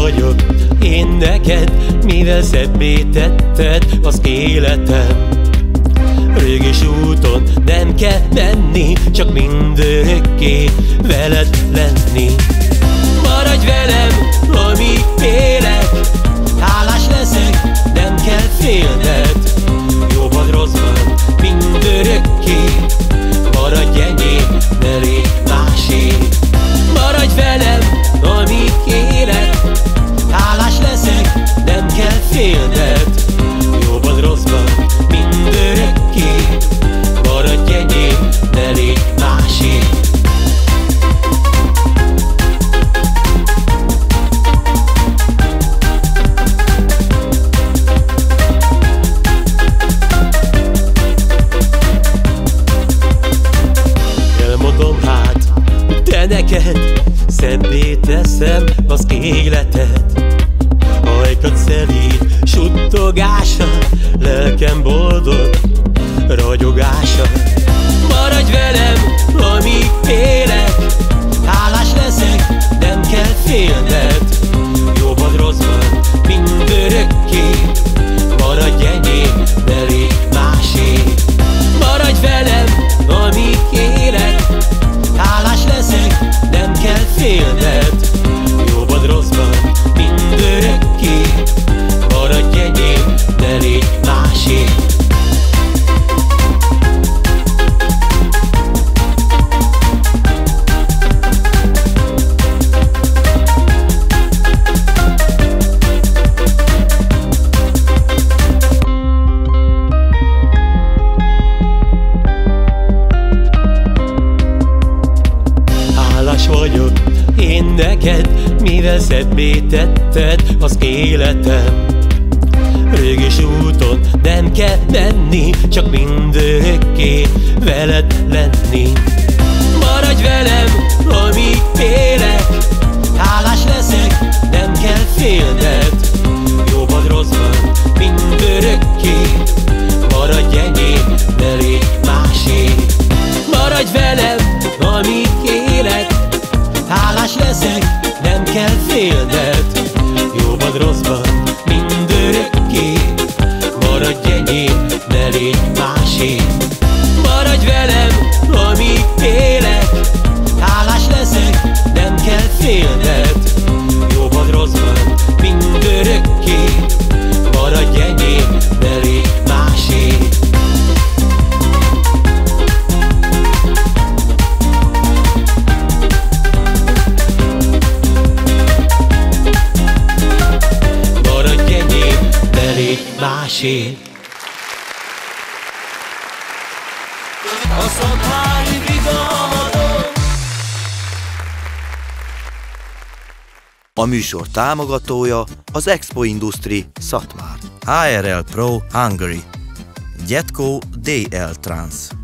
vagyok, én neked, mivel szebbé tetted az életem. Régis úton nem kell menni, csak mindörökké veled lenni. Maradj velem, amíg élek, hálás leszek, nem kell félned. Jóban, rosszban, mindörökké maradj enyém, ne légy másé. Maradj velem, amíg élek, hálás leszek, nem kell félned. Jóban, rosszban, mindörökké maradj enyém, ne légy másé. Szebbé teszem az életed. Ajkad szelíd suttogása, lelkem boldog ragyogása. Maradj velem, amíg élek, hálás leszek, nem kell félned. Jóban, rosszban, mindörökké maradj enyém, ne légy másé. Maradj velem, amíg élek, hálás leszek, nem kell félned. Jóban, rosszban, mindörökké maradj enyém, ne légy másé. Én neked, mivel szebbé tetted az életem. Régis úton nem kell menni, csak mindörökké veled lenni. Maradj velem, amíg élek, hálás leszek, nem kell félned. Jóban, rosszban, mindörökké maradj enyém, ne légy másé. Maradj velem, amíg élek, hálás leszek, nem kell félned. Jóban, rosszban, mindörökké maradj enyém, ne légy másé. Maradj velem, amíg élek, hálás leszek, nem kell félned. Jóban, rosszban, mindörökké maradj enyém, ne légy másé. ماشي A műsor támogatója az Expo Industry Szatmár, ARL Pro Hungary, Jetco DL Trans.